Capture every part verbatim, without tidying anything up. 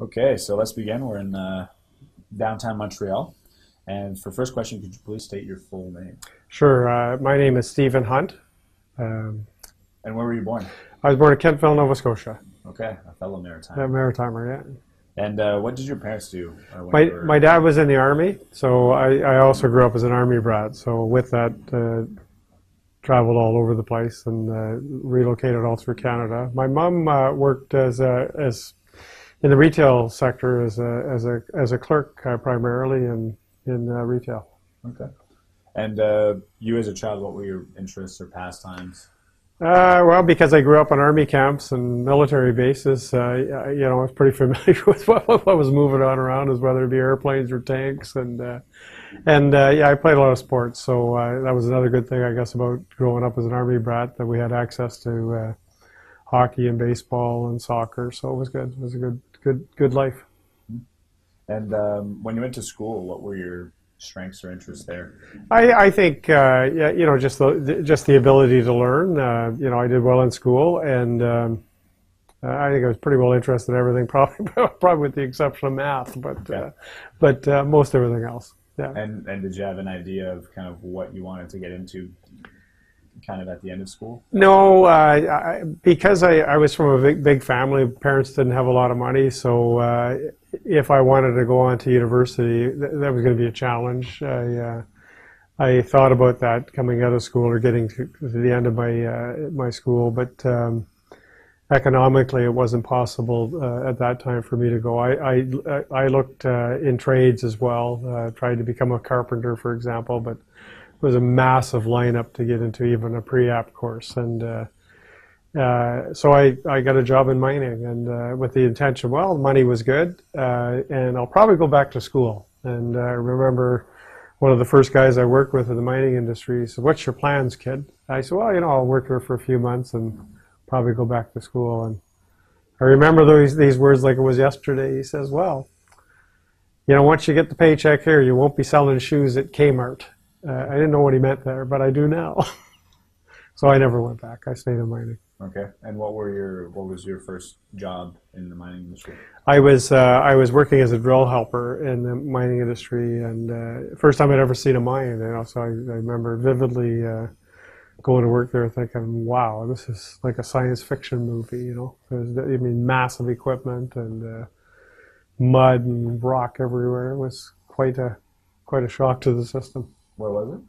Okay, so let's begin. We're in uh, downtown Montreal. And for first question, could you please state your full name? Sure. Uh, my name is Stephen Hunt. Um, and where were you born? I was born in Kentville, Nova Scotia. Okay, a fellow Maritimer. A Maritimer, yeah. And uh, what did your parents do? Uh, my, you were... my dad was in the Army, so I, I also grew up as an Army brat. So with that, uh, traveled all over the place and uh, relocated all through Canada. My mom uh, worked as a, as in the retail sector as a as a as a clerk uh, primarily in in uh, retail. Okay. And uh, you, as a child, what were your interests or pastimes? Uh, well, because I grew up on army camps and military bases, uh, you know, I was pretty familiar with what, what was moving on around, as whether it be airplanes or tanks, and uh, and uh, yeah, I played a lot of sports. So uh, that was another good thing, I guess, about growing up as an army brat, that we had access to uh, hockey and baseball and soccer. So it was good. It was a good. Good, good life. And um, when you went to school, what were your strengths or interests there? I, I think, uh, yeah, you know, just the just the ability to learn. Uh, you know, I did well in school, and um, I think I was pretty well interested in everything, probably probably with the exception of math, but okay. uh, but uh, most everything else. Yeah. And and did you have an idea of kind of what you wanted to get into, kind of at the end of school? No, uh, I, because I, I was from a big, big family. Parents didn't have a lot of money, so uh, if I wanted to go on to university, th that was going to be a challenge. I, uh, I thought about that coming out of school or getting to, to the end of my uh, my school, but um, economically it wasn't possible uh, at that time for me to go. I I, I looked uh, in trades as well, uh, tried to become a carpenter, for example, but was a massive lineup to get into even a pre-app course, and uh, uh, so I, I got a job in mining, and uh, with the intention, well, money was good, uh, and I'll probably go back to school. And I remember one of the first guys I worked with in the mining industry said, "What's your plans, kid?" I said, "Well, you know, I'll work here for a few months and probably go back to school." And I remember those these words like it was yesterday. He says, "Well, you know, once you get the paycheck here, you won't be selling shoes at Kmart." Uh, I didn't know what he meant there, but I do now. So I never went back. I stayed in mining. Okay. And what were your what was your first job in the mining industry? I was uh, I was working as a drill helper in the mining industry, and uh, first time I'd ever seen a mine. And also I, I remember vividly uh, going to work there, thinking, "Wow, this is like a science fiction movie." You know, there's I mean, massive equipment and uh, mud and rock everywhere. It was quite a quite a shock to the system. Where was it?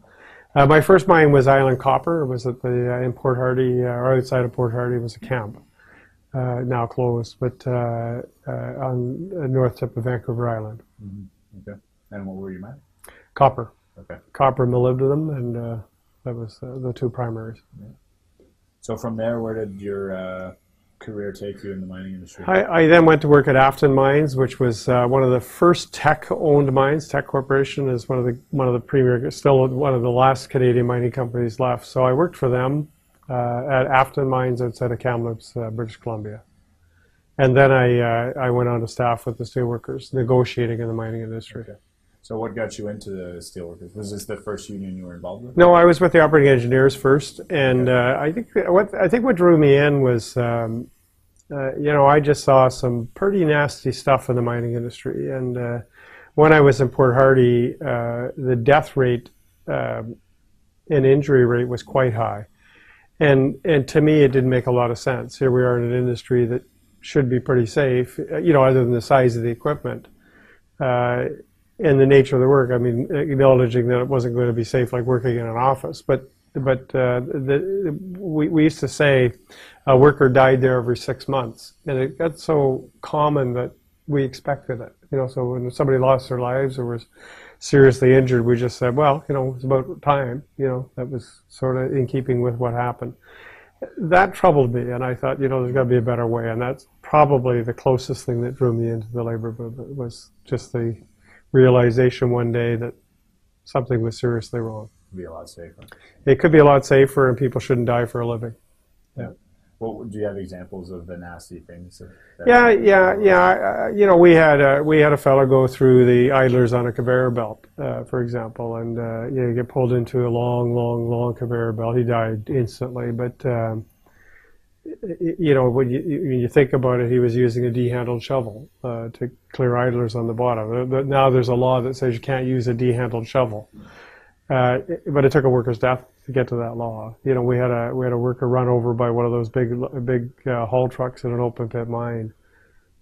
Uh, my first mine was Island Copper. It was at the uh, in Port Hardy, uh, or outside of Port Hardy. It was a camp, uh, now closed, but uh, uh, on the north tip of Vancouver Island. Mm-hmm. Okay. And what were you mining? Copper. Okay. Copper, molybdenum, and uh, that was uh, the two primaries. Yeah. So from there, where did your uh, career take you in the mining industry? I, I then went to work at Afton Mines, which was uh, one of the first tech-owned mines. Tech Corporation is one of the one of the premier, still one of the last Canadian mining companies left. So I worked for them uh, at Afton Mines outside of Kamloops, uh, British Columbia, and then I uh, I went on to staff with the steelworkers, negotiating in the mining industry. Okay. So what got you into the steelworkers? Was this the first union you were involved with? No, I was with the operating engineers first, and uh, I think what I think what drew me in was, um, uh, you know, I just saw some pretty nasty stuff in the mining industry, and uh, when I was in Port Hardy, uh, the death rate um, and injury rate was quite high, and and to me it didn't make a lot of sense. Here we are in an industry that should be pretty safe, you know, other than the size of the equipment. Uh, And the nature of the work, I mean, acknowledging that it wasn't going to be safe, like working in an office. But, but uh, the, we, we used to say a worker died there every six months, and it got so common that we expected it. You know, so when somebody lost their lives or was seriously injured, we just said, well, you know, it's about time. You know, that was sort of in keeping with what happened. That troubled me, and I thought, you know, there's got to be a better way, and that's probably the closest thing that drew me into the labor movement, was just the realization one day that something was seriously wrong. It could be a lot safer. It could be a lot safer, and people shouldn't die for a living. Yeah. Well, do you have examples of the nasty things? That yeah, yeah, yeah. Uh, you know, we had a, we had a fellow go through the idlers on a conveyor belt, uh, for example, and uh, you know, get pulled into a long, long, long conveyor belt. He died instantly, but. Um, you know, when you, when you think about it, he was using a D-handled shovel uh, to clear idlers on the bottom. But now there's a law that says you can't use a D-handled shovel. Uh, but it took a worker's death to get to that law. You know, we had a we had a worker run over by one of those big big uh, haul trucks in an open pit mine,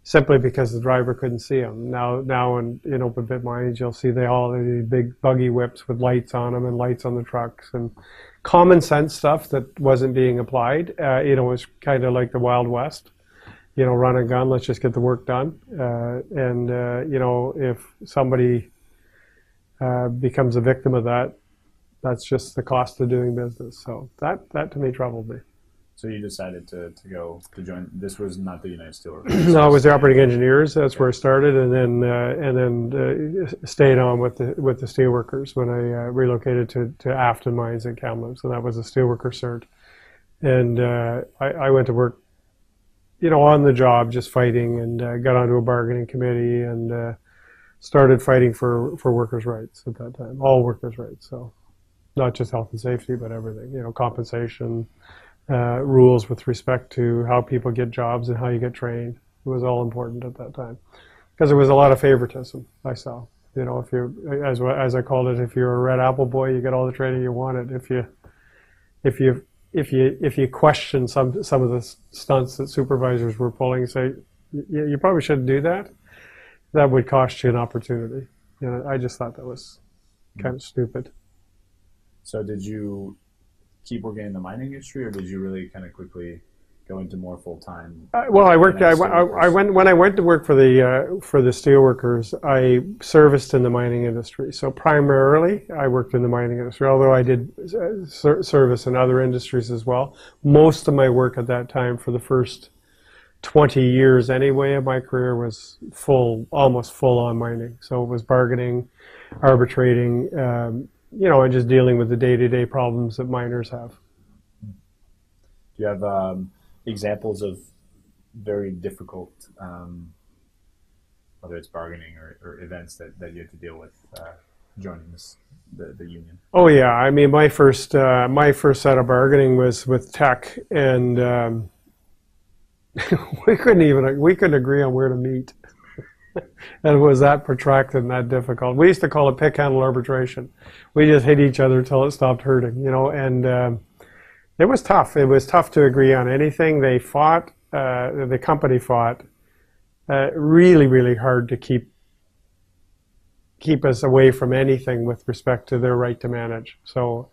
simply because the driver couldn't see him. Now now in, in open pit mines, you'll see they all these big buggy whips with lights on them and lights on the trucks and common sense stuff that wasn't being applied. Uh, you know, it was kind of like the Wild West. You know, run and gun. Let's just get the work done. Uh, and uh, you know, if somebody Uh, becomes a victim of that, that's just the cost of doing business. So that, that to me troubled me. So you decided to, to go to join, this was not the United Steelworkers? No, it was the operating engineers. That's okay. Where I started, and then uh, and then uh, stayed on with the with the steelworkers when I uh, relocated to, to Afton Mines in Kamloops, and that was a steelworker cert. And uh, I, I went to work, you know, on the job, just fighting, and uh, got onto a bargaining committee, and uh, started fighting for, for workers' rights at that time, all workers' rights. So not just health and safety, but everything, you know, compensation, uh, rules with respect to how people get jobs and how you get trained. It was all important at that time because there was a lot of favoritism I saw. You know, if you, as, as I called it, if you're a red apple boy, you get all the training you wanted. If you, if you, if you, if you question some, some of the stunts that supervisors were pulling, say, you, you probably shouldn't do that. That would cost you an opportunity. You know, I just thought that was kind of stupid. So did you keep working in the mining industry, or did you really kind of quickly go into more full-time? Uh, well, I worked. I, I, I went when I went to work for the uh, for the steelworkers. I serviced in the mining industry. So primarily, I worked in the mining industry. Although I did ser service in other industries as well. Most of my work at that time for the first twenty years anyway of my career was full, almost full on mining. So it was bargaining, arbitrating, um, you know, and just dealing with the day-to-day problems that miners have. Do you have um, examples of very difficult, um, whether it's bargaining or, or events that, that you had to deal with uh, joining this, the, the union? Oh yeah, I mean, my first, uh, my first set of bargaining was with Tech, and um, we couldn't even we couldn't agree on where to meet, and it was that protracted and that difficult. We used to call it pick handle arbitration. We just hit each other till it stopped hurting, you know. And um, it was tough. It was tough to agree on anything. They fought. Uh, the company fought uh, really, really hard to keep keep us away from anything with respect to their right to manage. So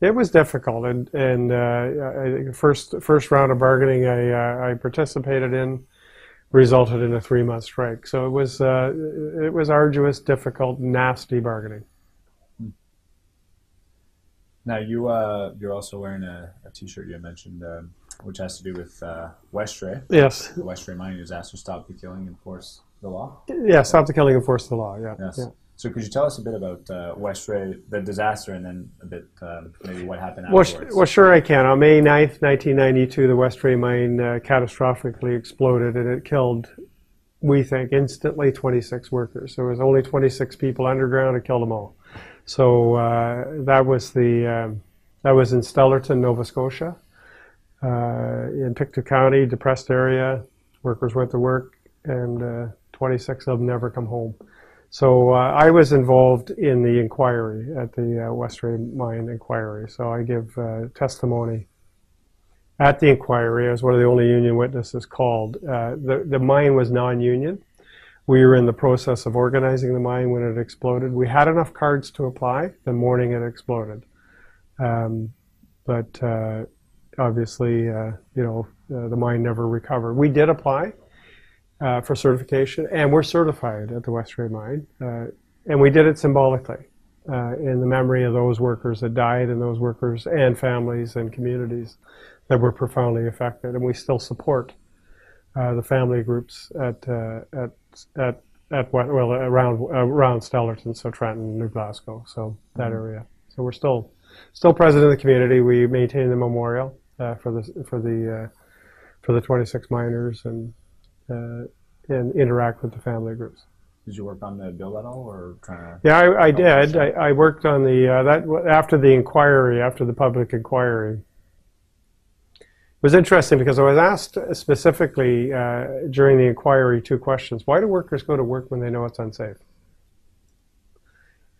it was difficult, and and uh, I, first first round of bargaining I uh, I participated in resulted in a three month strike. So it was uh, it was arduous, difficult, nasty bargaining. Now you uh, you're also wearing a, a t-shirt you mentioned, um, which has to do with uh, Westray. Yes. The Westray mining is asked to stop the killing, enforce the law. Yeah, stop the killing, enforce the law. Yeah. Yes. Yeah. So could you tell us a bit about uh, Westray, the disaster, and then a bit uh, maybe what happened afterwards? Well, well, sure I can. On May ninth, nineteen ninety-two, the Westray mine uh, catastrophically exploded, and it killed, we think, instantly twenty-six workers. There was only twenty-six people underground. It killed them all. So uh, that was the um, that was in Stellarton, Nova Scotia, uh, in Pictou County, depressed area. Workers went to work, and uh, twenty-six of them never come home. So uh, I was involved in the inquiry at the uh, Westray Mine inquiry. So I give uh, testimony at the inquiry. I was one of the only union witnesses called. Uh, the, the mine was non-union. We were in the process of organizing the mine when it exploded. We had enough cards to apply. The morning it exploded. Um, but uh, obviously, uh, you know, uh, the mine never recovered. We did apply Uh, for certification, and we're certified at the Westray Mine, uh, and we did it symbolically uh, in the memory of those workers that died, and those workers and families and communities that were profoundly affected. And we still support uh, the family groups at uh, at at at well around around Stellarton, so Trenton, New Glasgow, so that area. So we're still still present in the community. We maintain the memorial uh, for the for the uh, for the twenty-six miners, and Uh, and interact with the family groups. Did you work on the bill at all, or trying to? Yeah, I, I did. I, I worked on the uh, that after the inquiry, after the public inquiry. It was interesting because I was asked specifically uh, during the inquiry two questions. Why do workers go to work when they know it's unsafe?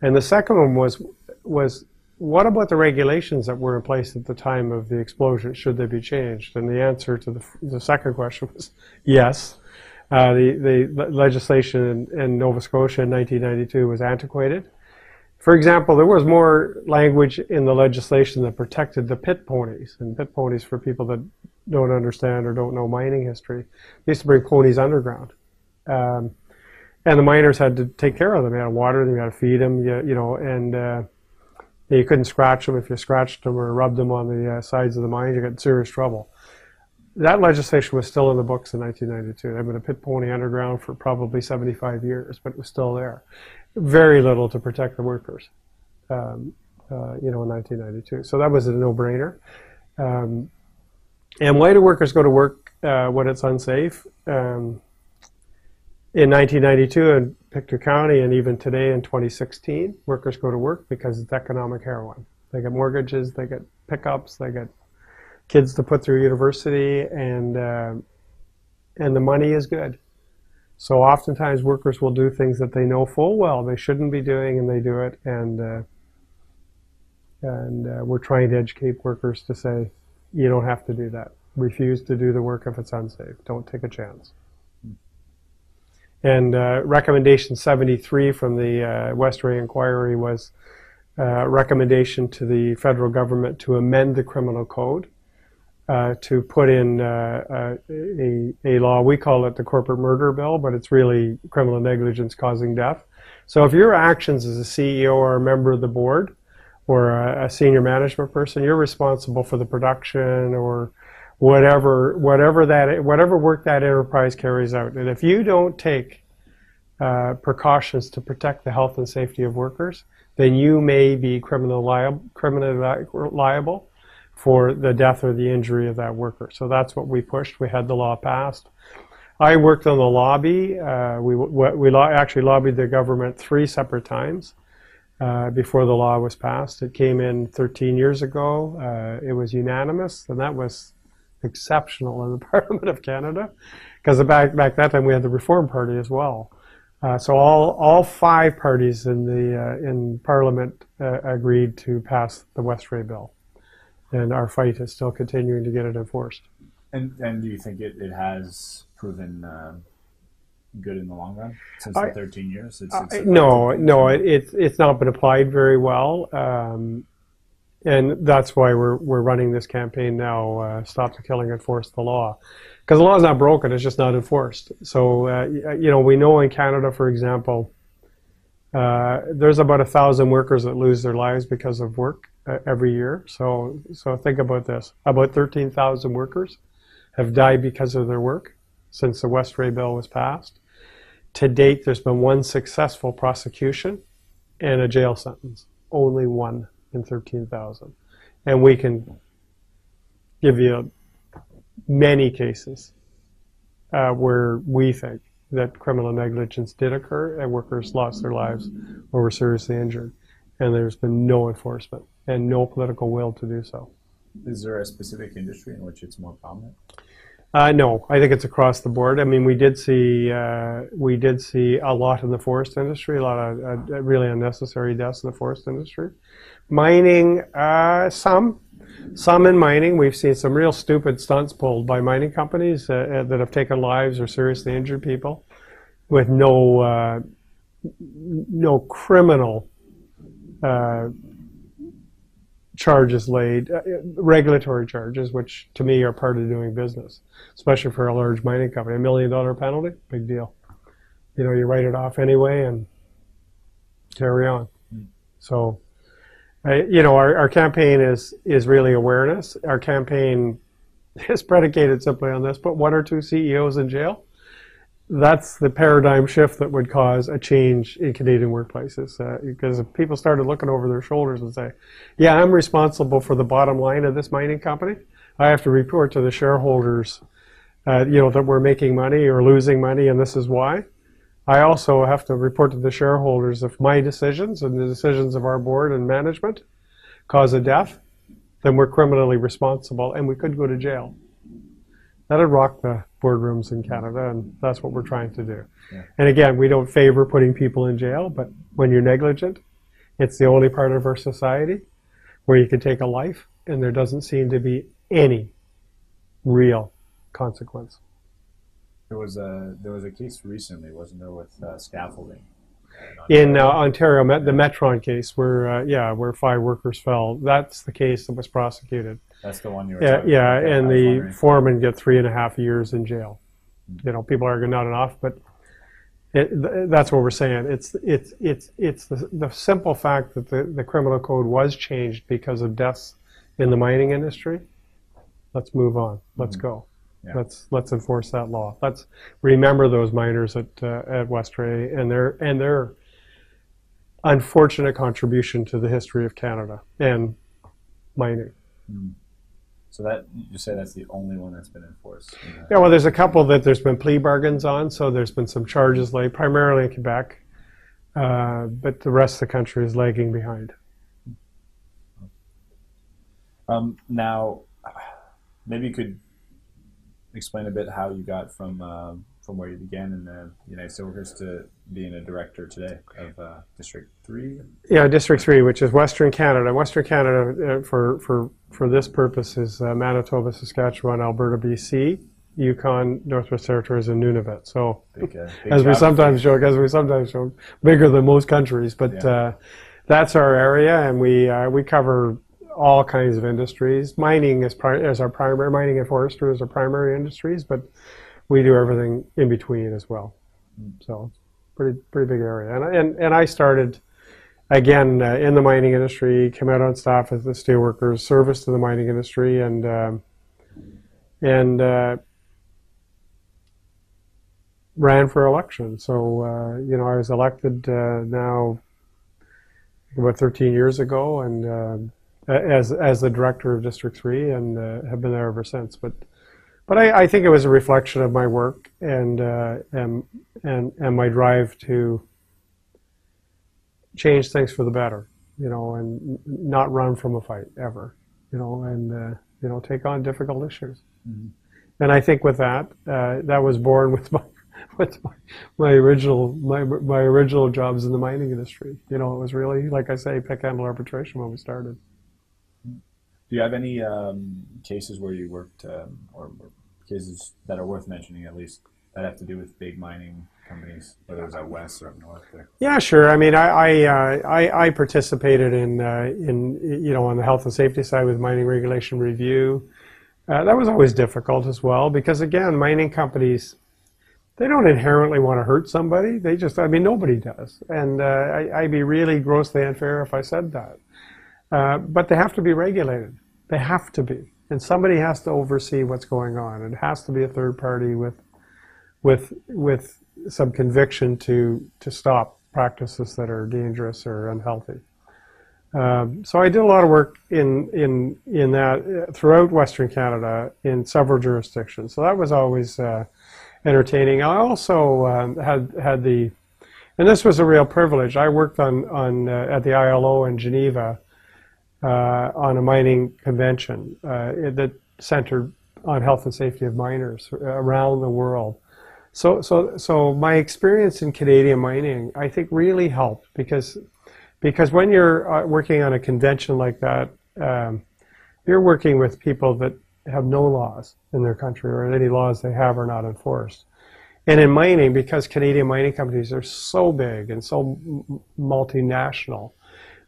And the second one was, was what about the regulations that were in place at the time of the explosion? Should they be changed? And the answer to the, the second question was yes. Uh, the, the legislation in, in Nova Scotia in nineteen ninety-two was antiquated. For example, there was more language in the legislation that protected the pit ponies. And pit ponies, for people that don't understand or don't know mining history, they used to bring ponies underground. Um, and the miners had to take care of them. You had to water them, you had to feed them, you, you know, and uh, you couldn't scratch them. If you scratched them or rubbed them on the uh, sides of the mine, you got serious trouble. That legislation was still in the books in nineteen ninety-two. There had been a pit pony underground for probably seventy-five years, but it was still there. Very little to protect the workers, um, uh, you know, in nineteen ninety-two. So that was a no-brainer. Um, and why do workers go to work uh, when it's unsafe? Um, in nineteen ninety-two in Pictou County, and even today in twenty sixteen, workers go to work because it's economic heroin. They get mortgages, they get pickups, they get kids to put through university, and uh, and the money is good. So oftentimes workers will do things that they know full well they shouldn't be doing, and they do it. And uh, and uh, we're trying to educate workers to say, you don't have to do that. Refuse to do the work if it's unsafe. Don't take a chance. Mm. And uh, recommendation seventy-three from the uh, Westray inquiry was a recommendation to the federal government to amend the criminal code. Uh, to put in uh, uh, a, a law, we call it the corporate murder bill, but it's really criminal negligence causing death. So if your actions as a C E O or a member of the board or a, a senior management person, you're responsible for the production or whatever, whatever, that, whatever work that enterprise carries out. And if you don't take uh, precautions to protect the health and safety of workers, then you may be criminal liable, criminal li- liable. for the death or the injury of that worker. So that's what we pushed. We had the law passed. I worked on the lobby. Uh, we we lo actually lobbied the government three separate times uh, before the law was passed. It came in thirteen years ago. Uh, it was unanimous, and that was exceptional in the Parliament of Canada, because back back that time we had the Reform Party as well. Uh, so all all five parties in the uh, in Parliament uh, agreed to pass the Westray bill. And our fight is still continuing to get it enforced. And and do you think it, it has proven uh, good in the long run since I, the thirteen years? It's, it's I, no, no, it, it, it's not been applied very well. Um, and that's why we're, we're running this campaign now, uh, Stop the Killing, Enforce the Law. Because the law is not broken, it's just not enforced. So, uh, you know, we know in Canada, for example, uh, there's about a thousand workers that lose their lives because of work. Every year. So so think about this. About thirteen thousand workers have died because of their work since the Westray bill was passed. To date, there's been one successful prosecution and a jail sentence. Only one in thirteen thousand. And we can give you many cases uh, where we think that criminal negligence did occur and workers lost their lives or were seriously injured. And there's been no enforcement and no political will to do so. Is there a specific industry in which it's more prominent? Uh, no, I think it's across the board. I mean, we did see uh, we did see a lot in the forest industry, a lot of uh, really unnecessary deaths in the forest industry. Mining, uh, some, some in mining. We've seen some real stupid stunts pulled by mining companies uh, that have taken lives or seriously injured people with no uh, no criminal. Uh, charges laid, uh, regulatory charges, which to me are part of doing business, especially for a large mining company. A million dollar penalty, big deal. You know, you write it off anyway and carry on. Mm. So, uh, you know, our, our campaign is, is really awareness. Our campaign is predicated simply on this, put one or two C E Os in jail. That's the paradigm shift that would cause a change in Canadian workplaces, uh, because if people started looking over their shoulders and say, yeah, I'm responsible for the bottom line of this mining company. I have to report to the shareholders, uh, you know, that we're making money or losing money, and this is why. I also have to report to the shareholders if my decisions and the decisions of our board and management cause a death, then we're criminally responsible and we could go to jail. That'll rock the boardrooms in Canada, and that's what we're trying to do. Yeah. And again, we don't favor putting people in jail, but when you're negligent, it's the only part of our society where you can take a life, and there doesn't seem to be any real consequence. There was a there was a case recently, wasn't there, with uh, scaffolding in uh, Ontario, Met, the Metron case, where uh, yeah, where five workers fell. That's the case that was prosecuted. That's the one you were yeah, talking yeah, about. Yeah, and the foreman get three and a half years in jail. Mm-hmm. You know, people argue not enough, but it, th that's what we're saying. It's it's it's it's the, the simple fact that the, the criminal code was changed because of deaths in the mining industry. Let's move on. Let's mm-hmm. go. Yeah. Let's let's enforce that law. Let's remember those miners at uh, at Westray and their and their unfortunate contribution to the history of Canada and mining. Mm-hmm. So that you say that's the only one that's been enforced? Uh, yeah, well, there's a couple that there's been plea bargains on, so there's been some charges laid, primarily in Quebec, uh, but the rest of the country is lagging behind. Um, now, maybe you could explain a bit how you got from uh, from where you began in the United Steelworkers to being a director today of uh, District three? Yeah, District three, which is Western Canada. Western Canada, uh, for, for, for this purpose, is uh, Manitoba, Saskatchewan, Alberta, B C, Yukon, Northwest Territories, and Nunavut. So, big, uh, big as we sometimes joke, as we sometimes joke, bigger than most countries, but yeah. uh, that's our area, and we, uh, we cover all kinds of industries. Mining is, is our primary, mining and forestry is our primary industries, but we do everything in between as well. So, pretty pretty big area. And and, and I started, again, uh, in the mining industry, came out on staff as a steelworker, service to the mining industry, and um, and uh, ran for election. So, uh, you know, I was elected uh, now about thirteen years ago, and uh, as as the director of District three, and uh, have been there ever since. But but I, I think it was a reflection of my work and uh, and and and my drive to change things for the better, you know, and not run from a fight ever, you know, and uh, you know, take on difficult issues. Mm-hmm. And I think with that, uh, that was born with my with my, my original my my original jobs in the mining industry. You know, it was really, like I say, pick, handle, arbitration when we started. Do you have any um, cases where you worked, um, or, or cases that are worth mentioning at least, that have to do with big mining companies, whether it was out west or up north? Or? Yeah, sure. I mean, I I, uh, I, I participated in uh, in you know, on the health and safety side with mining regulation review. Uh, that was always difficult as well, because again, mining companies, they don't inherently want to hurt somebody. They just, I mean, nobody does, and uh, I, I'd be really grossly unfair if I said that. Uh, but they have to be regulated. They have to be, and somebody has to oversee what's going on. It has to be a third party with, with, with some conviction to to stop practices that are dangerous or unhealthy. Um, so I did a lot of work in in in that throughout Western Canada in several jurisdictions. So that was always uh, entertaining. I also um, had had the, and this was a real privilege. I worked on on uh, at the I L O in Geneva. Uh, on a mining convention uh, that centered on health and safety of miners around the world. So, so, so my experience in Canadian mining, I think, really helped, because, because when you're uh, working on a convention like that, um, you're working with people that have no laws in their country, or any laws they have are not enforced. And in mining, because Canadian mining companies are so big and so m multinational,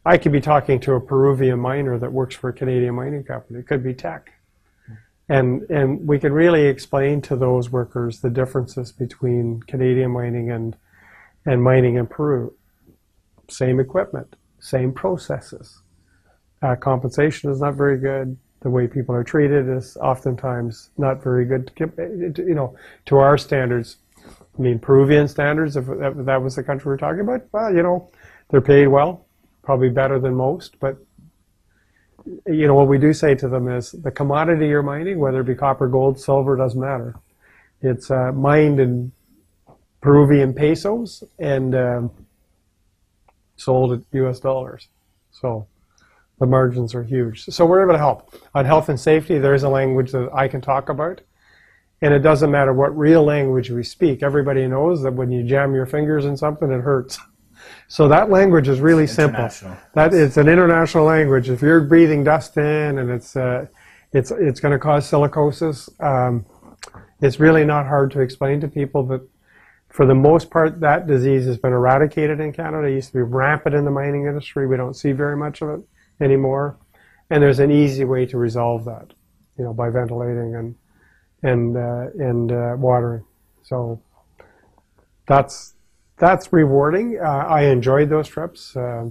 I could be talking to a Peruvian miner that works for a Canadian mining company. It could be Tech. And, and we could really explain to those workers the differences between Canadian mining and, and mining in Peru. Same equipment, same processes. Uh, compensation is not very good. The way people are treated is oftentimes not very good, to, you know, to our standards. I mean, Peruvian standards, if that was the country we're talking about, well, you know, they're paid well. Probably better than most, but you know what we do say to them is the commodity you're mining, whether it be copper, gold, silver, doesn't matter. It's uh, mined in Peruvian pesos and um, sold at U S dollars. So the margins are huge. So we're able to help on health and safety. There is a language that I can talk about, And it doesn't matter what real language we speak. Everybody knows that when you jam your fingers in something, it hurts. So that language is really simple. That it's an international language. If you're breathing dust in, and it's uh, it's it's going to cause silicosis, um, it's really not hard to explain to people that. For the most part, that disease has been eradicated in Canada. It used to be rampant in the mining industry. We don't see very much of it anymore. And there's an easy way to resolve that, you know, by ventilating and and uh, and uh, watering. So that's that's rewarding. Uh, I enjoyed those trips, uh,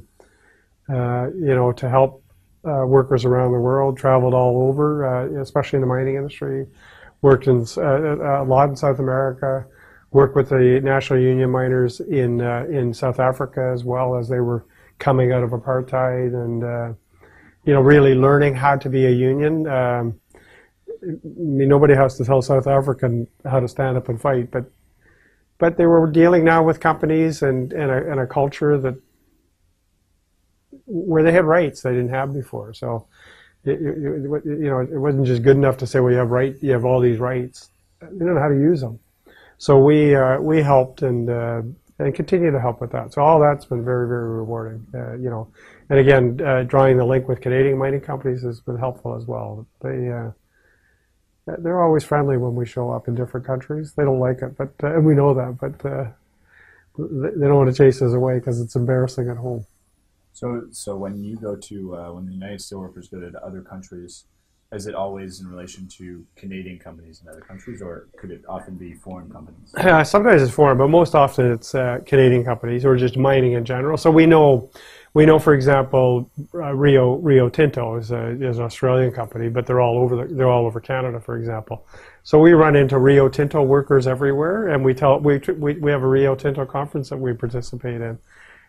uh, you know, to help uh, workers around the world. Traveled all over, uh, especially in the mining industry. Worked in uh, a lot in South America. Worked with the National Union miners in uh, in South Africa as well, as they were coming out of apartheid, and uh, you know, really learning how to be a union. Um, nobody has to tell South African how to stand up and fight, but but they were dealing now with companies and and a, and a culture that where they had rights they didn't have before. So it, it, it, you know, it wasn't just good enough to say, well, you have right, you have all these rights. They don't know how to use them. So we uh, we helped and uh, and continue to help with that. So all that's been very, very rewarding, uh, you know. And again, uh, drawing the link with Canadian mining companies has been helpful as well. They uh, they're always friendly when we show up in different countries. They don't like it, but uh, and we know that, but uh, they don't want to chase us away because it's embarrassing at home. So so when you go to uh, when the United Steelworkers go to other countries. Is it always in relation to Canadian companies in other countries, or could it often be foreign companies? Uh, sometimes it's foreign, but most often it's uh, Canadian companies or just mining in general. So we know, we know, for example, uh, Rio Rio Tinto is, a, is an Australian company, but they're all over the, they're all over Canada, for example. So we run into Rio Tinto workers everywhere, and we tell we we, we have a Rio Tinto conference that we participate in,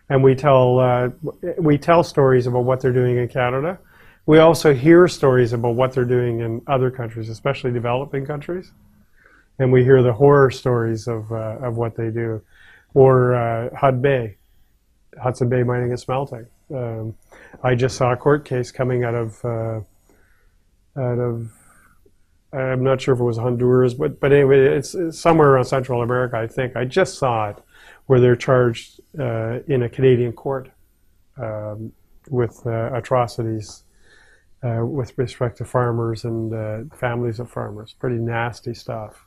and we tell uh, we tell stories about what they're doing in Canada. We also hear stories about what they're doing in other countries, especially developing countries, and we hear the horror stories of uh, of what they do, or uh, Hud Bay, Hudson Bay mining and smelting. Um, I just saw a court case coming out of uh, out of I'm not sure if it was Honduras, but but anyway, it's, it's somewhere around Central America, I think. I just saw it, where they're charged uh, in a Canadian court um, with uh, atrocities. Uh, with respect to farmers and uh, families of farmers. Pretty nasty stuff.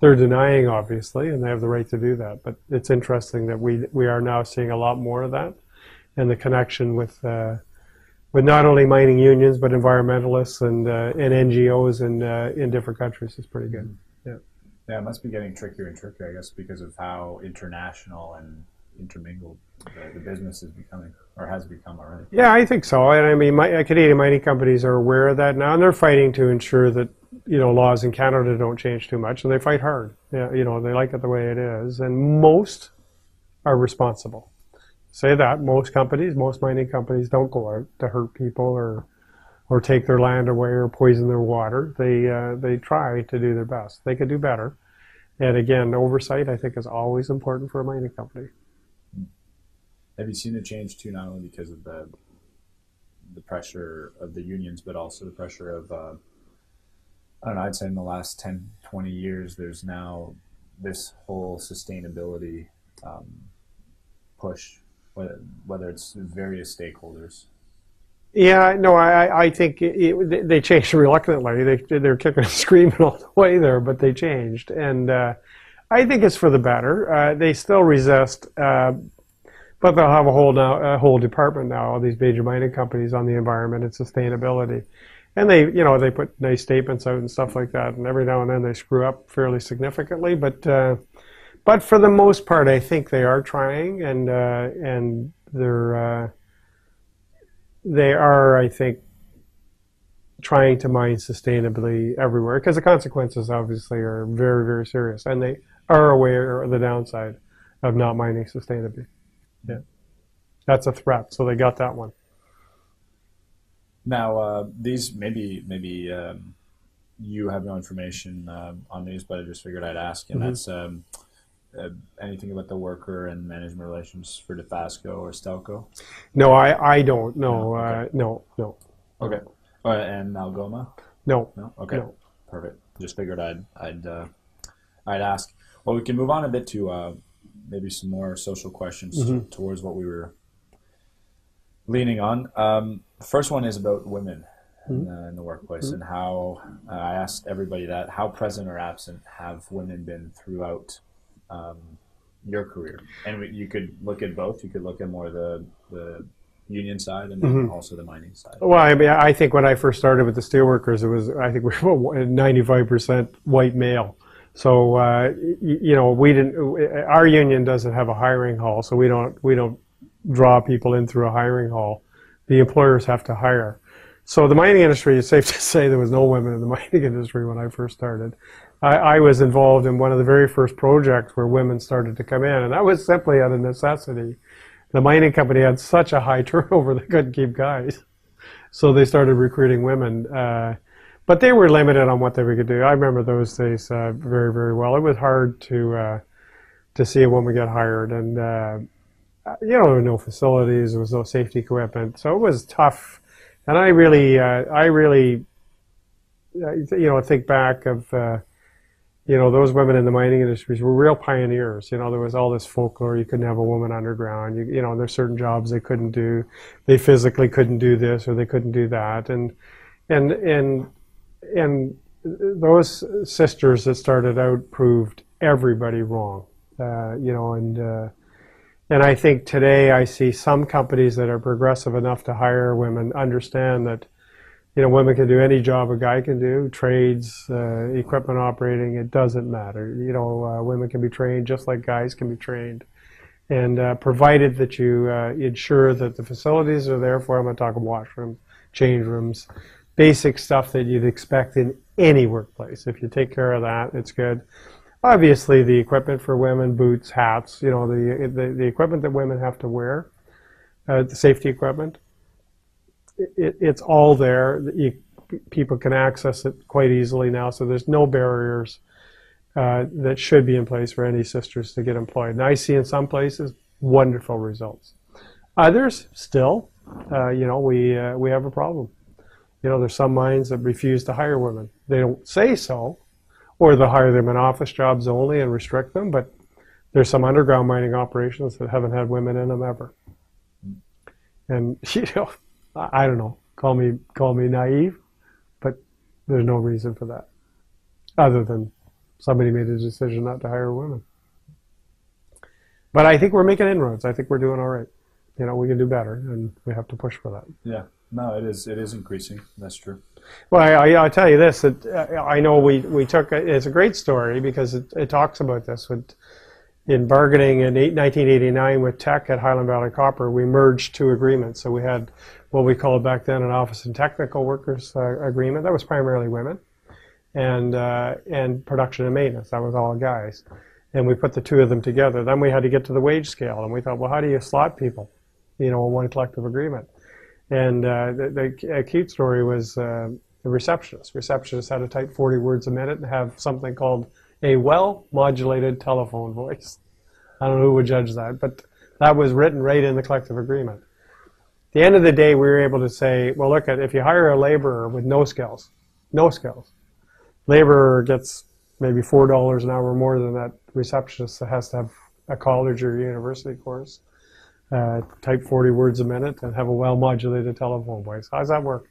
They're denying, obviously, and they have the right to do that, but it's interesting that we we are now seeing a lot more of that, and the connection with uh, with not only mining unions, but environmentalists and, uh, and N G Os in, uh, in different countries is pretty good. Yeah. Yeah, it must be getting trickier and trickier, I guess, because of how international and intermingled the, the business is becoming, or has become already. Yeah, I think so. And I mean, my, Canadian mining companies are aware of that now, and they're fighting to ensure that, you know, laws in Canada don't change too much, and they fight hard. Yeah, you know, they like it the way it is, and most are responsible. Say that, most companies, most mining companies don't go out to hurt people or or take their land away or poison their water. They, uh, they try to do their best. They could do better. And again, oversight, I think, is always important for a mining company. Have you seen a change too, not only because of the the pressure of the unions, but also the pressure of, uh, I don't know, I'd say in the last ten, twenty years, there's now this whole sustainability um, push, whether, whether it's various stakeholders? Yeah, no, I, I think it, it, they changed reluctantly. They, they're kicking and screaming all the way there, but they changed. And uh, I think it's for the better. Uh, they still resist. Uh, But they'll have a whole now a whole department now, all these major mining companies, on the environment and sustainability, and they you know they put nice statements out and stuff like that, and every now and then they screw up fairly significantly, but uh, but for the most part, I think they are trying, and uh, and they're uh, they are I think trying to mine sustainably everywhere, because the consequences obviously are very, very serious, and they are aware of the downside of not mining sustainably. Yeah, that's a threat. So they got that one. Now uh, these maybe maybe um, you have no information uh, on these, but I just figured I'd ask. And mm-hmm. that's um, uh, anything about the worker and management relations for DeFasco or Stelco? No, I I don't. No, no, okay. uh, no, no. Okay. Uh, and Algoma? No. No. Okay. No. Perfect. just figured I'd I'd uh, I'd ask. Well, we can move on a bit to uh, maybe some more social questions mm-hmm. towards what we were leaning on. Um, the first one is about women mm-hmm. in, uh, in the workplace mm-hmm. and how uh, I asked everybody that. How present or absent have women been throughout um, your career? And we, you could look at both. You could look at more the the union side and then mm-hmm. also the mining side. Well, I mean, I think when I first started with the steelworkers, it was, I think we were ninety-five percent white male. So, uh, you know, we didn't, our union doesn't have a hiring hall, so we don't, we don't draw people in through a hiring hall. The employers have to hire. So the mining industry, it's safe to say there was no women in the mining industry when I first started. I, I was involved in one of the very first projects where women started to come in, and that was simply out of necessity. The mining company had such a high turnover they couldn't keep guys, so they started recruiting women. Uh, but they were limited on what they could do. I remember those days uh, very, very well. It was hard to uh, to see a woman get hired, and uh, you know, there were no facilities, there was no safety equipment, so it was tough. And I really, uh, I really, you know, think back of. Uh, You know, those women in the mining industries were real pioneers. You know, there was all this folklore. You couldn't have a woman underground. You, you know, there's certain jobs they couldn't do. They physically couldn't do this or they couldn't do that. And and and and those sisters that started out proved everybody wrong. Uh, you know, and uh, and I think today I see some companies that are progressive enough to hire women understand that. You know, women can do any job a guy can do, trades, uh, equipment operating, it doesn't matter. You know, uh, women can be trained just like guys can be trained. And uh, provided that you uh, ensure that the facilities are there for them, I'm talking washrooms, change rooms, basic stuff that you'd expect in any workplace. If you take care of that, it's good. Obviously, the equipment for women, boots, hats, you know, the, the, the equipment that women have to wear, uh, the safety equipment. It, it's all there. You, people can access it quite easily now, so there's no barriers uh, that should be in place for any sisters to get employed. And I see in some places wonderful results. Others still, uh, you know, we uh, we have a problem. You know, there's some mines that refuse to hire women. They don't say so, or they'll hire them in office jobs only and restrict them. But there's some underground mining operations that haven't had women in them ever. And you know. I don't know, call me call me naive, but there's no reason for that other than somebody made a decision not to hire women. But I think we're making inroads. I think we're doing all right. You know, we can do better, and we have to push for that. Yeah, no, it is it is increasing. That's true. Well, I, I, I'll tell you this. That uh, I know we, we took, a, it's a great story because it, it talks about this. With, in bargaining in nineteen eighty-nine with Tech at Highland Valley Copper, we merged two agreements. So we had what we called back then an office and technical workers uh, agreement. That was primarily women, and uh, and production and maintenance. That was all guys. And we put the two of them together. Then we had to get to the wage scale, and we thought, well, how do you slot people, you know, in one collective agreement? And uh, the, the a cute story was uh, the receptionist. Receptionists had to type forty words a minute and have something called a well-modulated telephone voice. I don't know who would judge that, but that was written right in the collective agreement. At the end of the day, we were able to say, well, look, at if you hire a laborer with no skills, no skills, laborer gets maybe four dollars an hour more than that receptionist that has to have a college or university course, uh, type forty words a minute, and have a well-modulated telephone voice. How does that work?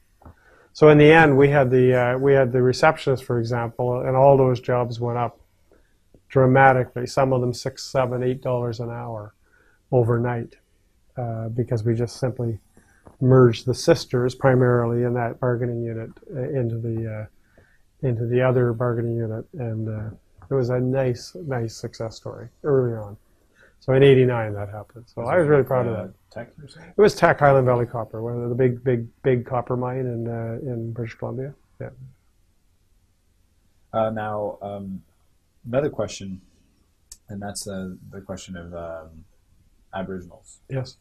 So in the end, we had the, uh, we had the receptionist, for example, and all those jobs went up dramatically, some of them six, seven, eight dollars an hour overnight, uh, because we just simply merged the sisters primarily in that bargaining unit into the uh, into the other bargaining unit, and uh, it was a nice, nice success story early on. So in eighty-nine that happened. So I was really proud of that. Tech, you're saying? It was Tech Highland Valley Copper, one of the big, big, big copper mine in uh, in British Columbia. Yeah. Uh, now. Um Another question, and that's uh, the question of um, Aboriginals. Yes.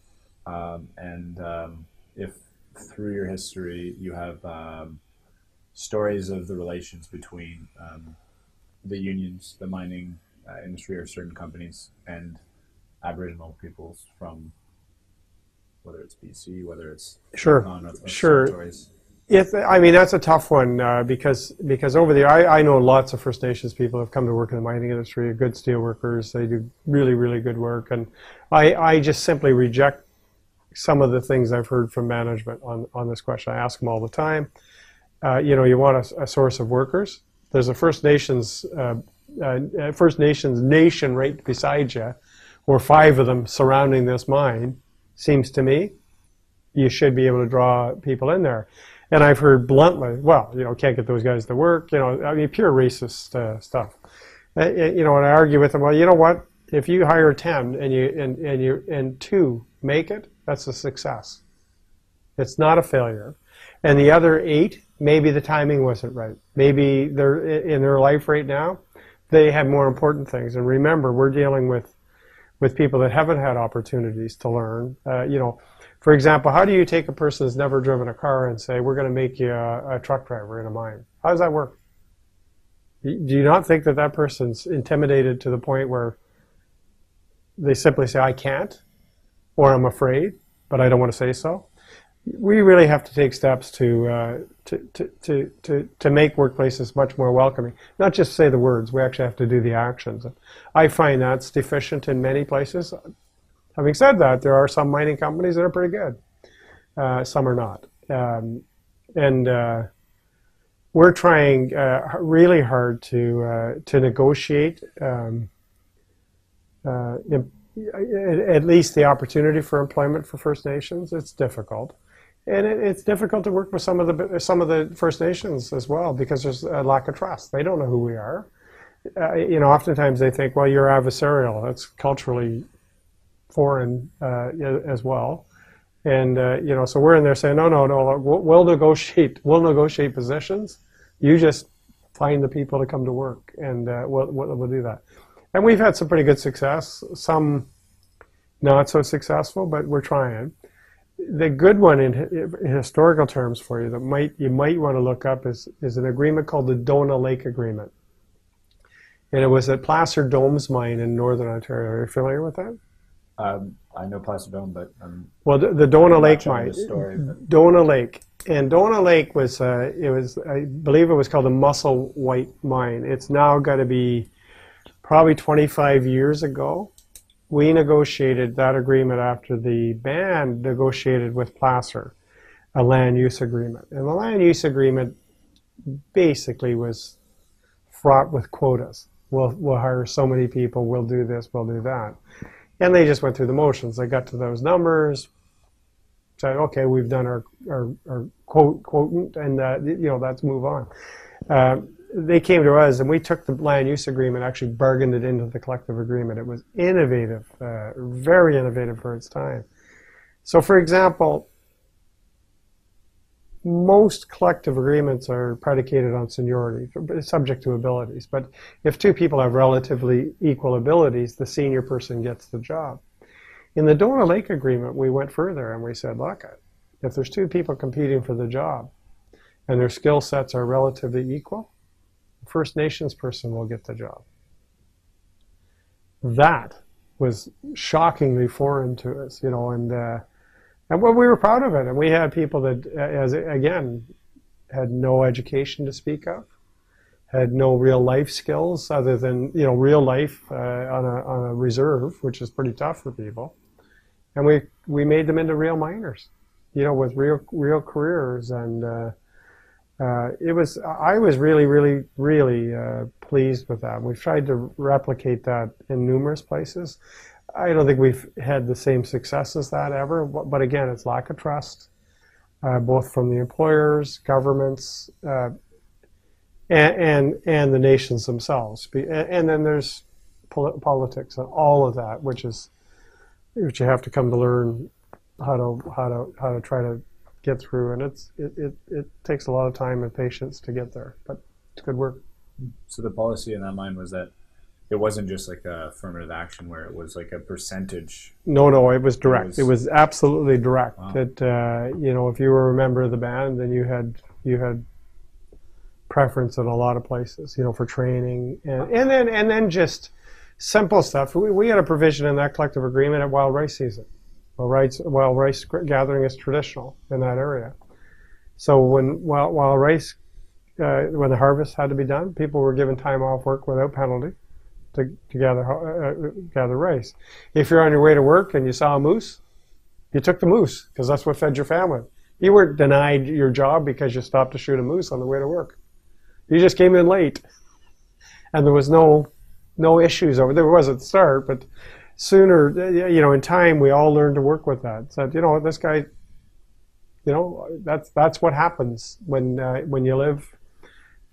Um, and um, if through your history you have um, stories of the relations between um, the unions, the mining uh, industry or certain companies, and Aboriginal peoples from whether it's B C, whether it's sure, Yukon or Northwest Territories. If, I mean, that's a tough one uh, because because over there, I, I know lots of First Nations people have come to work in the mining industry, good steel workers. They do really, really good work. And I, I just simply reject some of the things I've heard from management on, on this question. I ask them all the time. Uh, you know, you want a, a source of workers. There's a First Nations uh, uh, First Nations nation right beside you, or five of them surrounding this mine. Seems to me, you should be able to draw people in there. And I've heard bluntly, well, you know, can't get those guys to work. You know, I mean, pure racist uh, stuff. Uh, you know, and I argue with them. Well, you know what? If you hire ten and you and and you and two make it, that's a success. It's not a failure. And the other eight, maybe the timing wasn't right. Maybe they're in their life right now, they have more important things. And remember, we're dealing with with people that haven't had opportunities to learn. Uh, you know, for example, how do you take a person who's never driven a car and say, we're going to make you a, a truck driver in a mine? How does that work? Do you not think that that person's intimidated to the point where they simply say, I can't, or I'm afraid, but I don't want to say so? We really have to take steps to, uh, to, to, to, to, to make workplaces much more welcoming. Not just say the words, we actually have to do the actions. I find that's deficient in many places. Having said that, there are some mining companies that are pretty good. Uh, some are not. Um, and uh, we're trying uh, really hard to, uh, to negotiate um, uh, at least the opportunity for employment for First Nations. It's difficult. And it, it's difficult to work with some of the some of the First Nations as well because there's a lack of trust. They don't know who we are. Uh, you know, oftentimes they think, well, you're adversarial. That's culturally foreign uh, as well. And, uh, you know, so we're in there saying, no, no, no, we'll, we'll negotiate. We'll negotiate positions. You just find the people to come to work, and uh, we'll, we'll do that. And we've had some pretty good success, some not so successful, but we're trying. The good one in, in historical terms for you that might you might want to look up is, is an agreement called the Dona Lake Agreement. And it was at Placer Dome's mine in Northern Ontario. Are you familiar with that? Um, I know Placer Dome, but um, well, the, the Dona Lake mine. Story, Dona Lake, and Dona Lake was uh, it was I believe it was called the Musselwhite mine. It's now got to be probably twenty-five years ago. We negotiated that agreement after the band negotiated with Placer a land use agreement, and the land use agreement basically was fraught with quotas. We'll we'll hire so many people. We'll do this. We'll do that. And they just went through the motions. They got to those numbers, said, "Okay, we've done our our, our quote quotient, and uh, you know, let's move on." Uh, they came to us, and we took the land use agreement, actually bargained it into the collective agreement. It was innovative, uh, very innovative for its time. So, for example, most collective agreements are predicated on seniority, subject to abilities. But if two people have relatively equal abilities, the senior person gets the job. In the Dona Lake Agreement, we went further and we said, look, if there's two people competing for the job and their skill sets are relatively equal, the First Nations person will get the job. That was shockingly foreign to us, you know, and uh, And well, we were proud of it, and we had people that, as again, had no education to speak of, had no real life skills other than, you know, real life uh, on, a, on a reserve, which is pretty tough for people. And we we made them into real miners, you know, with real real careers. And uh, uh, it was I was really really really uh, pleased with that. We've tried to replicate that in numerous places. I don't think we've had the same success as that ever, but again, it's lack of trust, uh, both from the employers, governments, uh, and, and and the nations themselves. And then there's politics and all of that, which is which you have to come to learn how to how to how to try to get through. And it's it it, it takes a lot of time and patience to get there, but it's good work. So the policy in that mine was that it wasn't just like a affirmative action where it was like a percentage. No, no, it was direct. It was, it was absolutely direct. Wow. That uh, you know, if you were a member of the band, then you had you had preference in a lot of places. You know, for training and and then and then just simple stuff. We we had a provision in that collective agreement at wild rice season, while rice while rice gathering is traditional in that area. So when while while race, uh, when the harvest had to be done, people were given time off work without penalty to to gather uh, gather rice. If you're on your way to work and you saw a moose, you took the moose because that's what fed your family. You weren't denied your job because you stopped to shoot a moose on the way to work. You just came in late, and there was no no issues over there. Was at the start, but sooner, you know, in time, we all learned to work with that. So you know, this guy, you know, that's that's what happens when uh, when you live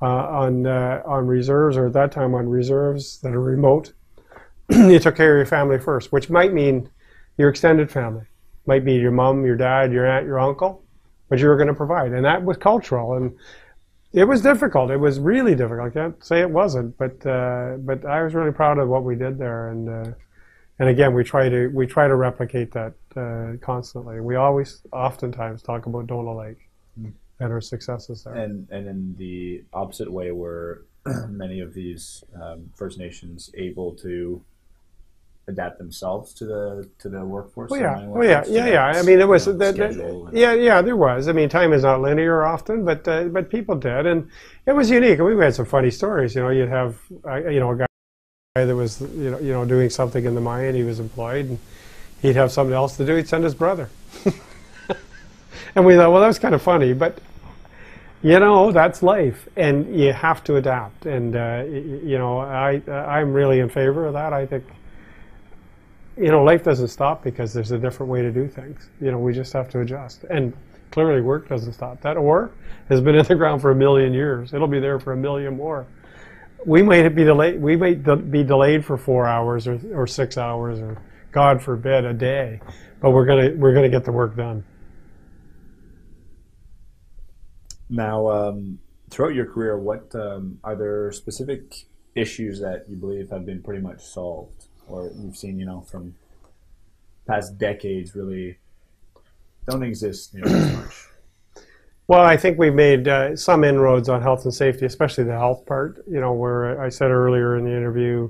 uh, on uh, on reserves, or at that time on reserves that are remote. You took care of your family first, which might mean your extended family, might be your mom, your dad, your aunt, your uncle, but you were going to provide, and that was cultural, and it was difficult. It was really difficult. I can't say it wasn't, but uh, but I was really proud of what we did there, and uh, and again, we try to we try to replicate that uh, constantly. We always, oftentimes, talk about Dona Lake mm. and our successes there, and and in the opposite way, were many of these um, First Nations able to adapt themselves to the to the workforce? Well, yeah, well, yeah, yeah, yeah. I mean, it was, you know, that, that, yeah, yeah, there was. I mean, time is not linear often, but uh, but people did, and it was unique. And we had some funny stories. You know, you'd have uh, you know a guy that was you know you know doing something in the mine. He was employed, and he'd have something else to do. He'd send his brother, and we thought, well, that was kind of funny, but you know, that's life, and you have to adapt. And uh, you know, I I'm really in favor of that. I think, you know, life doesn't stop because there's a different way to do things. You know, we just have to adjust. And clearly work doesn't stop. That ore has been in the ground for a million years. It'll be there for a million more. We might be delayed, we might be delayed for four hours or, or six hours or, God forbid, a day. But we're gonna we're gonna get the work done. Now, um, throughout your career, what um, are there specific issues that you believe have been pretty much solved, or you've seen, you know, from past decades really don't exist, you know, as much? Well, I think we've made uh, some inroads on health and safety, especially the health part, you know, where I said earlier in the interview,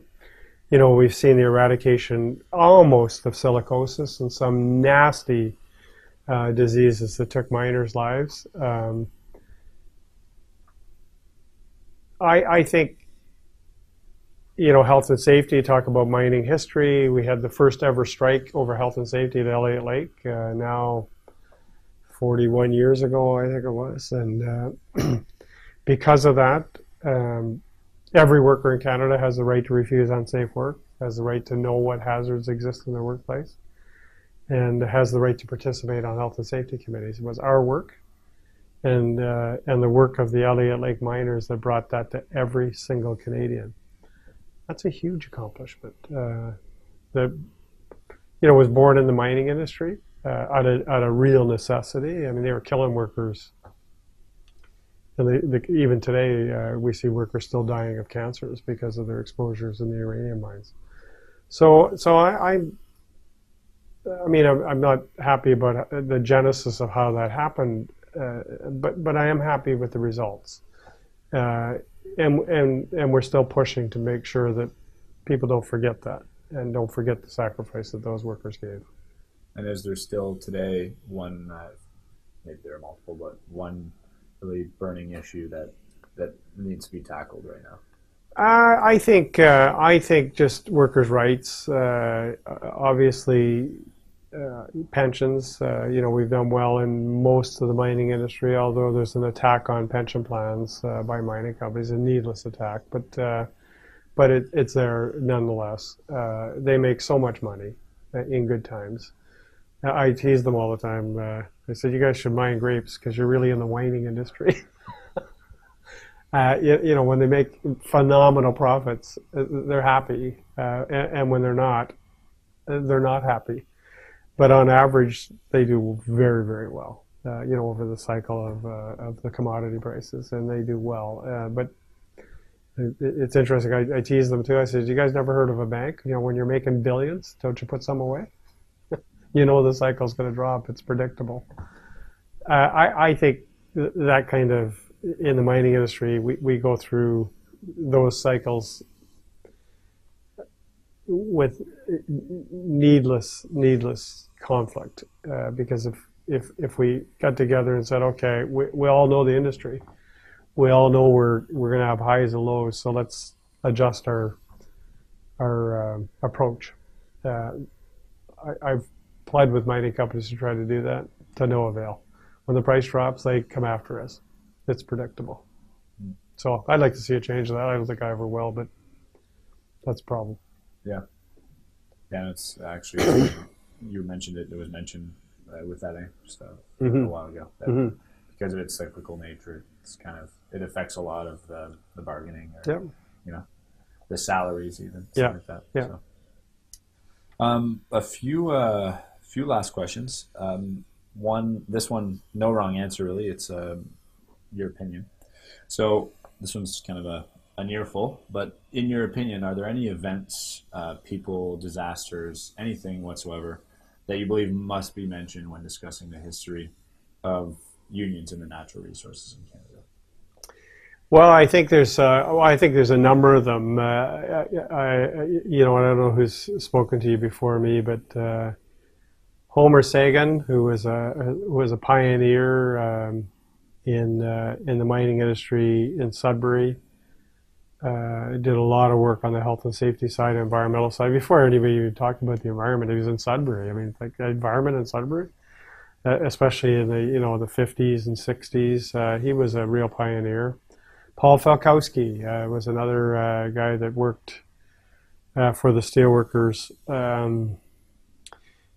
you know, we've seen the eradication almost of silicosis and some nasty uh, diseases that took miners' lives. Um, I, I think, you know, health and safety, talk about mining history. We had the first ever strike over health and safety at Elliott Lake, uh, now forty-one years ago, I think it was. And uh, because of that, um, every worker in Canada has the right to refuse unsafe work, has the right to know what hazards exist in their workplace, and has the right to participate on health and safety committees. It was our work and, uh, and the work of the Elliott Lake miners that brought that to every single Canadian. That's a huge accomplishment. Uh, that, you know, was born in the mining industry uh, out of out of real necessity. I mean, they were killing workers, and they, they, even today uh, we see workers still dying of cancers because of their exposures in the uranium mines. So, so I, I, I mean, I'm, I'm not happy about the genesis of how that happened, uh, but but I am happy with the results. Uh, And, and, and we're still pushing to make sure that people don't forget that and don't forget the sacrifice that those workers gave. And is there still today one, uh, maybe there are multiple, but one really burning issue that, that needs to be tackled right now? Uh, I think, uh, I think just workers' rights, uh, obviously uh, pensions. Uh, you know, we've done well in most of the mining industry, although there's an attack on pension plans uh, by mining companies, a needless attack, but uh, but it, it's there nonetheless. Uh, they make so much money uh, in good times. Uh, I tease them all the time. Uh, I said, you guys should mine grapes because you're really in the mining industry. uh, you, you know, when they make phenomenal profits, they're happy, uh, and, and when they're not, they're not happy. But on average, they do very, very well, uh, you know, over the cycle of, uh, of the commodity prices, and they do well. Uh, but it, it's interesting. I, I tease them, too. I said, you guys never heard of a bank? You know, when you're making billions, don't you put some away? You know the cycle's going to drop. It's predictable. Uh, I, I think that kind of, in the mining industry, we, we go through those cycles with needless, needless conflict, uh, because if if if we got together and said, okay, we, we all know the industry, we all know we're we're going to have highs and lows, so let's adjust our our um, approach. Uh, I, I've applied with mining companies to try to do that, to no avail. When the price drops, they come after us. It's predictable. Mm. So I'd like to see a change of that. I don't think I ever will, but that's a problem. Yeah. Yeah, it's actually, you mentioned it, it was mentioned uh, with that, eh? Just a, mm-hmm. a while ago. That mm-hmm. because of its cyclical nature, it's kind of, it affects a lot of the, the bargaining, or, yep. you know, the salaries even, stuff yeah. like that. Yeah. So. Um, a few, uh, few last questions. Um, one, this one, no wrong answer really. It's um, your opinion. So this one's kind of a, an earful, but in your opinion, are there any events, uh, people, disasters, anything whatsoever that you believe must be mentioned when discussing the history of unions in the natural resources in Canada? Well, I think there's, uh, well, I think there's a number of them. Uh, I, I, you know, I don't know who's spoken to you before me, but uh, Homer Sagan, who was a who was a pioneer um, in uh, in the mining industry in Sudbury, uh, did a lot of work on the health and safety side, environmental side. Before anybody even talked about the environment, he was in Sudbury. I mean, like the environment in Sudbury, uh, especially in the you know the fifties and sixties, uh, he was a real pioneer. Paul Falkowski uh, was another uh, guy that worked uh, for the steelworkers. Um,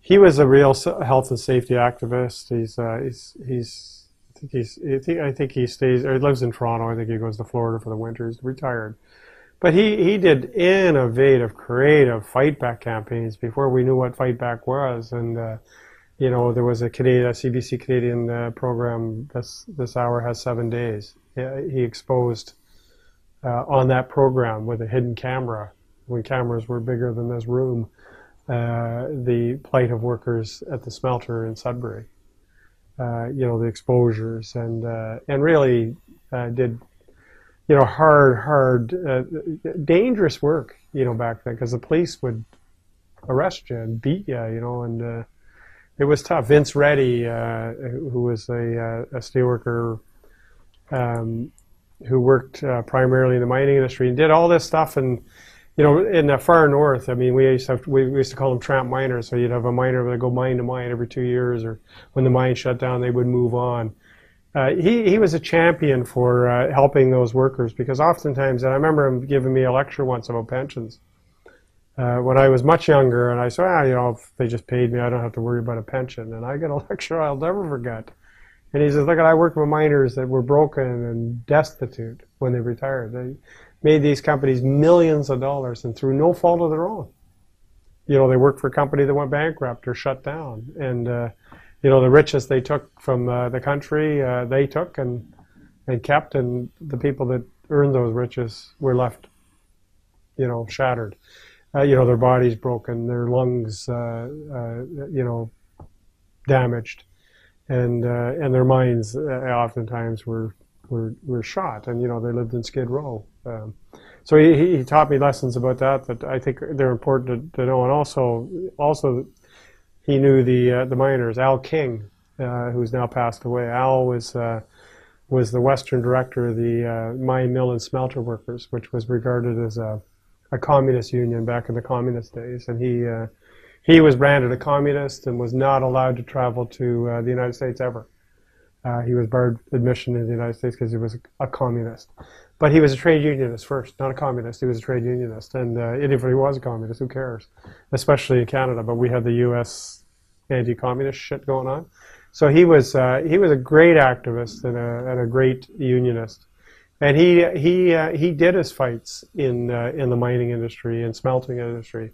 he was a real health and safety activist. He's, uh, he's, he's, I think he's, I think, I think he stays, or he lives in Toronto. I think he goes to Florida for the winter. He's retired, but he he did innovative, creative fight back campaigns before we knew what fight back was. And uh, you know, there was a Canadian, a C B C Canadian uh, program. This this hour has seven days. He exposed uh, on that program with a hidden camera, when cameras were bigger than this room, uh, the plight of workers at the smelter in Sudbury. Uh, you know, the exposures, and uh, and really uh, did, you know, hard, hard, uh, dangerous work, you know, back then, because the police would arrest you and beat you, you know, and uh, it was tough. Vince Reddy, uh, who was a, a steelworker, Um, who worked uh, primarily in the mining industry and did all this stuff, and you know, in the far north, I mean, we used to have, we used to call them tramp miners. So you'd have a miner that would go mine to mine every two years, or when the mine shut down, they would move on. Uh, he he was a champion for uh, helping those workers, because oftentimes, and I remember him giving me a lecture once about pensions uh, when I was much younger, and I said, ah, you know, if they just paid me, I don't have to worry about a pension. And I got a lecture I'll never forget. And he says, look, I worked with miners that were broken and destitute when they retired. They made these companies millions of dollars, and through no fault of their own. You know, they worked for a company that went bankrupt or shut down. And, uh, you know, the riches they took from uh, the country, uh, they took and, and kept, and the people that earned those riches were left, you know, shattered. Uh, you know, their bodies broken, their lungs, uh, uh, you know, damaged. And uh, and their minds uh, oftentimes were, were were shot, and you know, they lived in Skid Row. Um, so he, he taught me lessons about that that I think they're important to, to know. And also also he knew the uh, the miners. Al King, uh, who's now passed away. Al was uh, was the Western director of the uh, mine, mill, and smelter workers, which was regarded as a a communist union back in the communist days, and he. Uh, He was branded a communist and was not allowed to travel to uh, the United States ever. Uh, he was barred admission into the United States because he was a, a communist. But he was a trade unionist first, not a communist. He was a trade unionist. And uh, if he was a communist, who cares? Especially in Canada. But we had the U S anti-communist shit going on. So he was uh, he was a great activist and a, and a great unionist. And he he uh, he did his fights in uh, in the mining industry and smelting industry.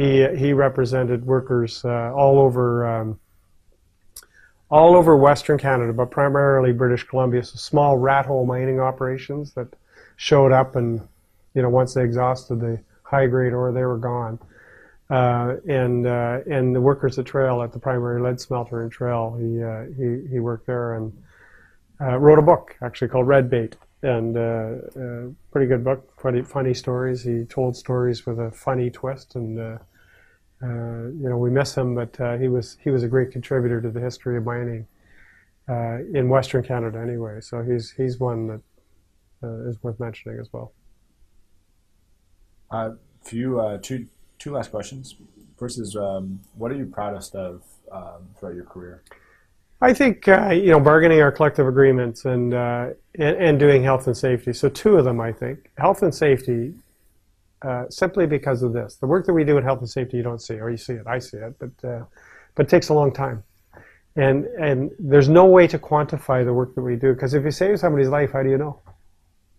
He, he represented workers uh, all over um, all over Western Canada, but primarily British Columbia. So small rat hole mining operations that showed up, and you know, once they exhausted the high grade ore, they were gone. Uh, and uh, and the workers at Trail, at the primary lead smelter in Trail, he uh, he he worked there, and uh, wrote a book actually called Red Bait. And uh, uh, pretty good book, pretty funny stories. He told stories with a funny twist, and uh, Uh, you know, we miss him, but uh, he was he was a great contributor to the history of mining uh, in Western Canada, anyway. So he's he's one that uh, is worth mentioning as well. Uh, few uh, two two last questions. First is, um, what are you proudest of um, throughout your career? I think uh, you know, bargaining our collective agreements and, uh, and and doing health and safety. So two of them, I think, health and safety. Uh, simply because of this. The work that we do in health and safety you don't see, or you see it, I see it, but, uh, but it takes a long time. And, and there's no way to quantify the work that we do, because if you save somebody's life, how do you know?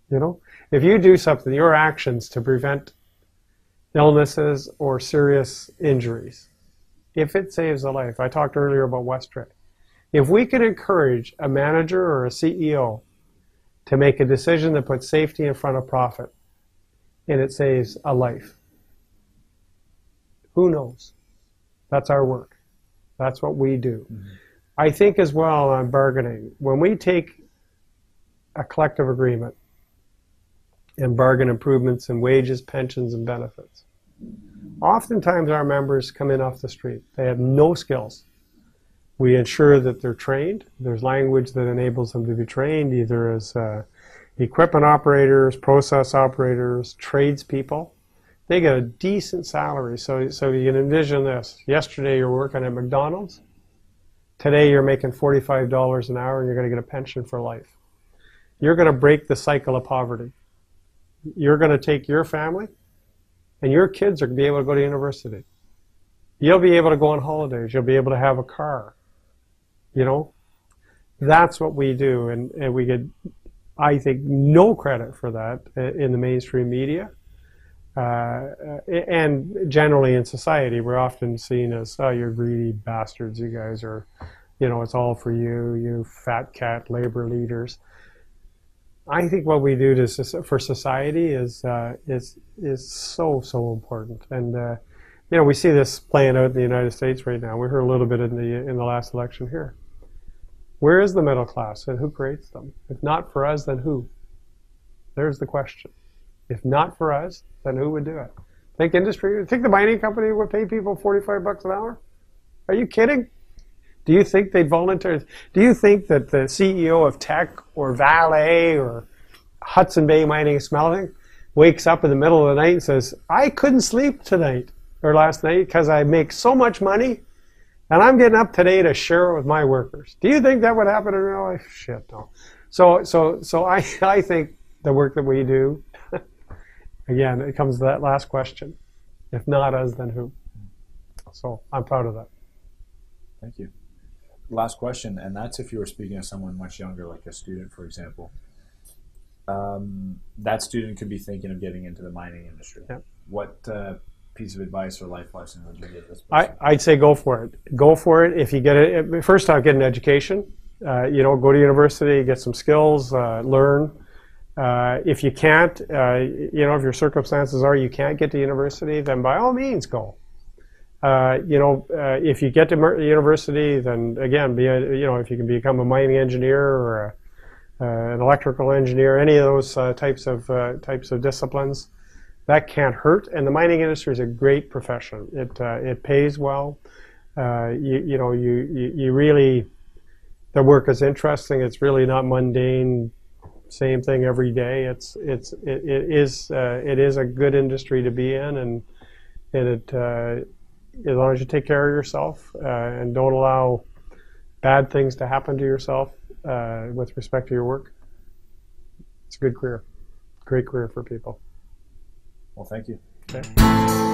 You know? If you do something, your actions to prevent illnesses or serious injuries, if it saves a life, I talked earlier about Westray. If we can encourage a manager or a C E O to make a decision that puts safety in front of profit, and it saves a life. Who knows? That's our work. That's what we do. Mm-hmm. I think as well on bargaining, when we take a collective agreement and bargain improvements in wages, pensions, and benefits, oftentimes our members come in off the street. They have no skills. We ensure that they're trained. There's language that enables them to be trained, either as uh, equipment operators, process operators, tradespeople. They get a decent salary. So, so you can envision this. Yesterday you're working at McDonald's. Today you're making forty-five dollars an hour and you're going to get a pension for life. You're going to break the cycle of poverty. You're going to take your family and your kids are going to be able to go to university. You'll be able to go on holidays. You'll be able to have a car. You know, that's what we do, and, and we get, I think, no credit for that in the mainstream media uh, and generally in society. We're often seen as, oh, you're greedy bastards, you guys are, you know, it's all for you, you fat cat labor leaders. I think what we do to, for society is, uh, is, is so, so important. And, uh, you know, we see this playing out in the United States right now. We heard a little bit in the, in the last election here. Where is the middle class and who creates them? If not for us, then who? There's the question. If not for us, then who would do it? Think industry, think the mining company would pay people forty-five bucks an hour? Are you kidding? Do you think they'd volunteer? Do you think that the C E O of Tech or Valley or Hudson Bay Mining and Smelting wakes up in the middle of the night and says, I couldn't sleep tonight or last night because I make so much money and I'm getting up today to share it with my workers. Do you think that would happen in real life? Shit, no. So, so, so I, I think the work that we do, again, it comes to that last question. If not us, then who? So I'm proud of that. Thank you. Last question, and that's if you were speaking to someone much younger, like a student, for example. Um, that student could be thinking of getting into the mining industry. Yeah. What uh, piece of advice or life lesson would you give this person? I, I'd say go for it. Go for it. If you get it, first off, get an education. Uh, you know, go to university, get some skills, uh, learn. Uh, if you can't, uh, you know, if your circumstances are you can't get to university, then by all means go. Uh, you know, uh, if you get to university, then again, be a, you know, if you can become a mining engineer or a, uh, an electrical engineer, any of those uh, types of uh, types of disciplines. That can't hurt, and the mining industry is a great profession. It uh, it pays well. Uh, you you know you, you you really, the work is interesting. It's really not mundane, same thing every day. It's it's it, it is uh, it is a good industry to be in, and and it uh, as long as you take care of yourself uh, and don't allow bad things to happen to yourself uh, with respect to your work. It's a good career, great career for people. Well, thank you. Okay.